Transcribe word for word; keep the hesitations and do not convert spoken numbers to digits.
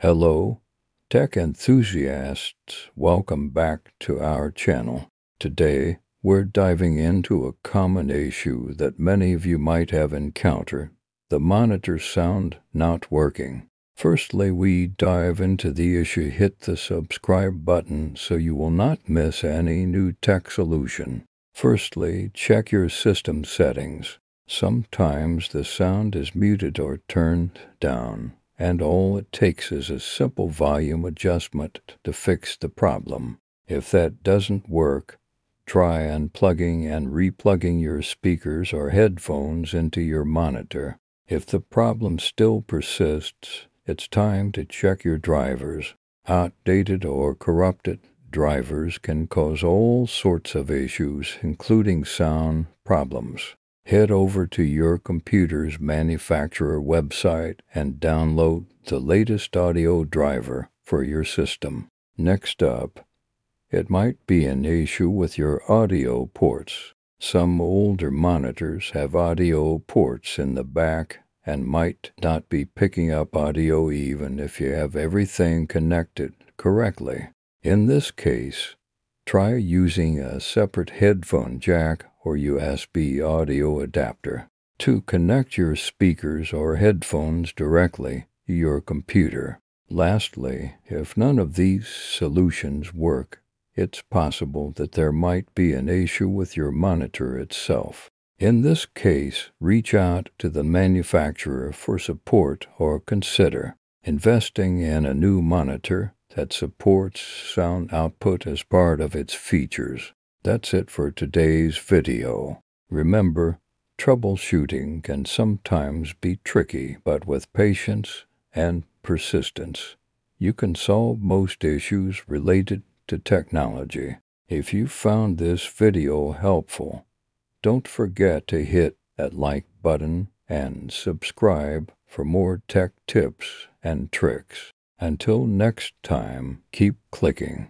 Hello, tech enthusiasts. Welcome back to our channel. Today, we're diving into a common issue that many of you might have encountered, the monitor sound not working. Firstly, we dive into the issue. Hit the subscribe button so you will not miss any new tech solution. Firstly, check your system settings. Sometimes the sound is muted or turned down, and all it takes is a simple volume adjustment to fix the problem. If that doesn't work, try unplugging and replugging your speakers or headphones into your monitor. If the problem still persists, it's time to check your drivers. Outdated or corrupted drivers can cause all sorts of issues, including sound problems. Head over to your computer's manufacturer website and download the latest audio driver for your system. Next up, it might be an issue with your audio ports. Some older monitors have audio ports in the back and might not be picking up audio even if you have everything connected correctly. In this case, try using a separate headphone jack or U S B audio adapter to connect your speakers or headphones directly to your computer. Lastly, if none of these solutions work, it's possible that there might be an issue with your monitor itself. In this case, reach out to the manufacturer for support or consider investing in a new monitor that supports sound output as part of its features. That's it for today's video. Remember, troubleshooting can sometimes be tricky, but with patience and persistence, you can solve most issues related to technology. If you found this video helpful, don't forget to hit that like button and subscribe for more tech tips and tricks. Until next time, keep clicking.